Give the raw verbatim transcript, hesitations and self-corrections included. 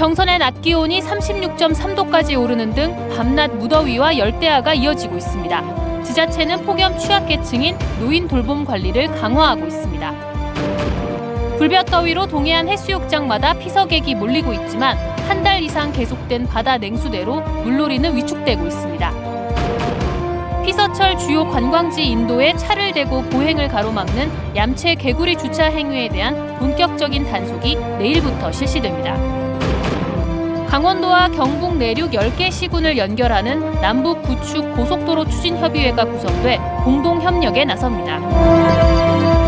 정선의 낮 기온이 삼십육 점 삼 도까지 오르는 등 밤낮 무더위와 열대야가 이어지고 있습니다. 지자체는 폭염 취약계층인 노인 돌봄 관리를 강화하고 있습니다. 불볕더위로 동해안 해수욕장마다 피서객이 몰리고 있지만 한 달 이상 계속된 바다 냉수대로 물놀이는 위축되고 있습니다. 피서철 주요 관광지 인도에 차를 대고 보행을 가로막는 얌체 개구리 주차 행위에 대한 본격적인 단속이 내일부터 실시됩니다. 강원도와 경북 내륙 열 개 시군을 연결하는 남북 구축 고속도로 추진협의회가 구성돼 공동협력에 나섭니다.